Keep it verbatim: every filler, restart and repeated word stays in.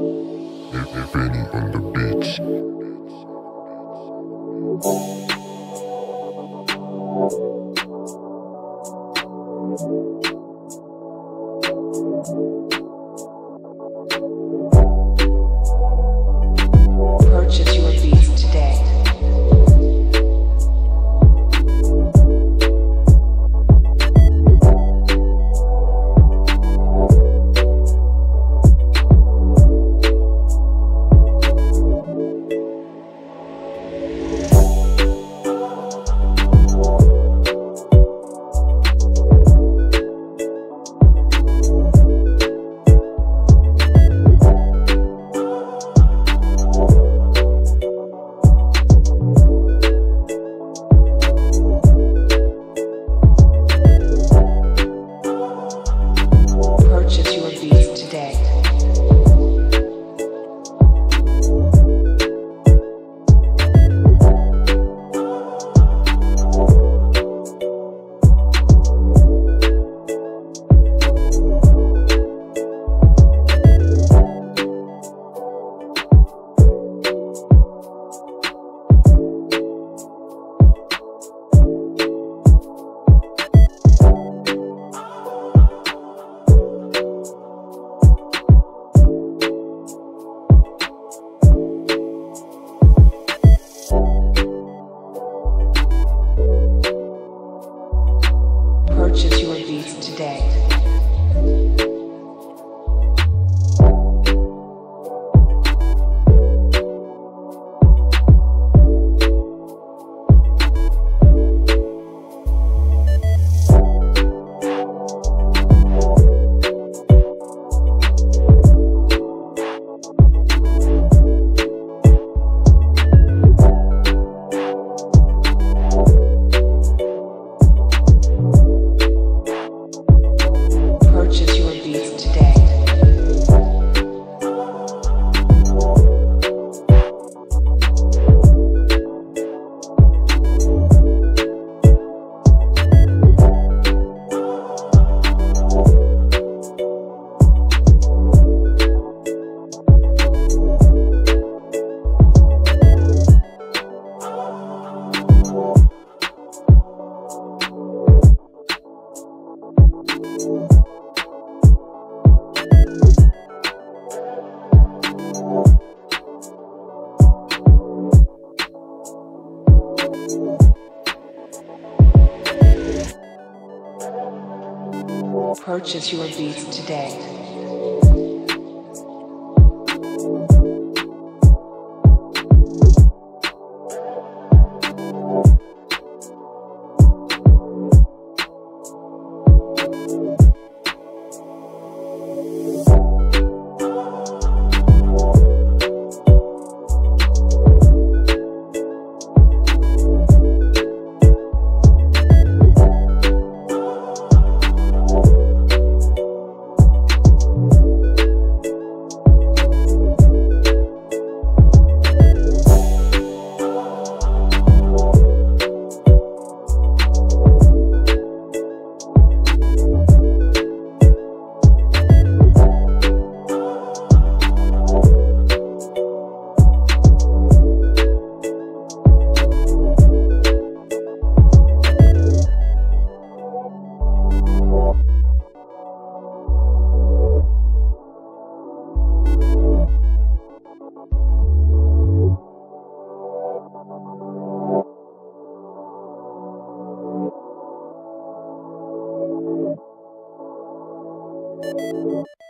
If any on the beach. Purchase your beats today. Purchase your beats today. Purchase your beats today. Thank you.